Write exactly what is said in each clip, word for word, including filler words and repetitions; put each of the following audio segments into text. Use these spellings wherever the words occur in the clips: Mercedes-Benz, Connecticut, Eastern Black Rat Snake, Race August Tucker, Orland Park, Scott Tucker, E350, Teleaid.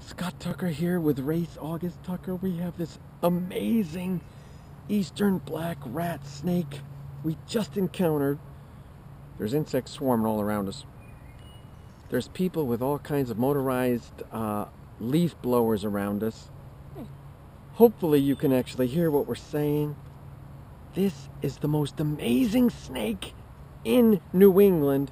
Scott Tucker here with Race August Tucker. We have this amazing Eastern black rat snake we just encountered. There's insects swarming all around us. There's people with all kinds of motorized uh, leaf blowers around us. Hopefully you can actually hear what we're saying. This is the most amazing snake in New England.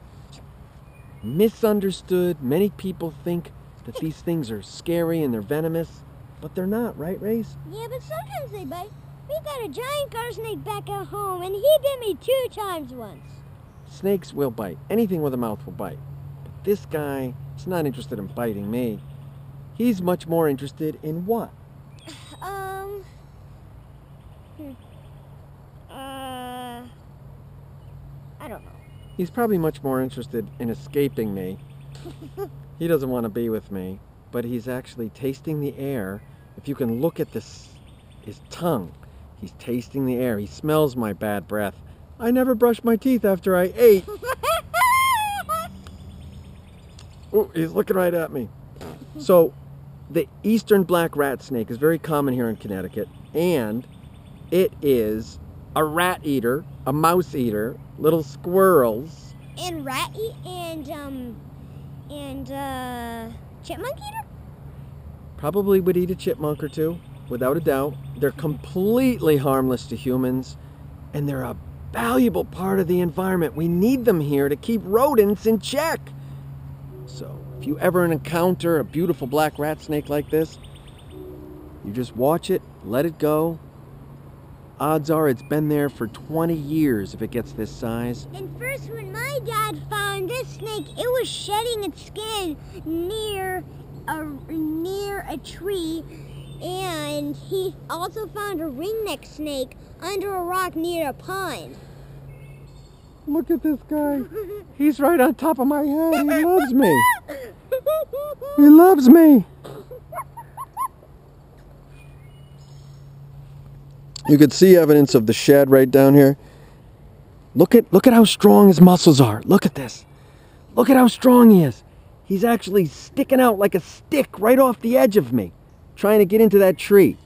Misunderstood. Many people think that these things are scary and they're venomous, but they're not, right, Race? Yeah, but sometimes they bite. We got a giant garter snake back at home, and he bit me two times once. Snakes will bite. Anything with a mouth will bite. But this guy is not interested in biting me. He's much more interested in what? Um... Hmm. Uh... I don't know. He's probably much more interested in escaping me. He doesn't want to be with me, but he's actually tasting the air. If you can look at this, his tongue, he's tasting the air. He smells my bad breath. I never brushed my teeth after I ate. Oh, he's looking right at me. So the Eastern black rat snake is very common here in Connecticut, and it is a rat eater, a mouse eater, little squirrels. And rat eat and, um... And, uh, chipmunk eater? Probably would eat a chipmunk or two, without a doubt. They're completely harmless to humans, and they're a valuable part of the environment. We need them here to keep rodents in check. So, if you ever encounter a beautiful black rat snake like this, you just watch it, let it go. Odds are it's been there for twenty years if it gets this size. And first, when my dad found this snake, it was shedding its skin near a, near a tree. And he also found a ringneck snake under a rock near a pond. Look at this guy. He's right on top of my head. He loves me. He loves me. You could see evidence of the shed right down here. Look at look at how strong his muscles are. Look at this. Look at how strong he is. He's actually sticking out like a stick right off the edge of me, trying to get into that tree.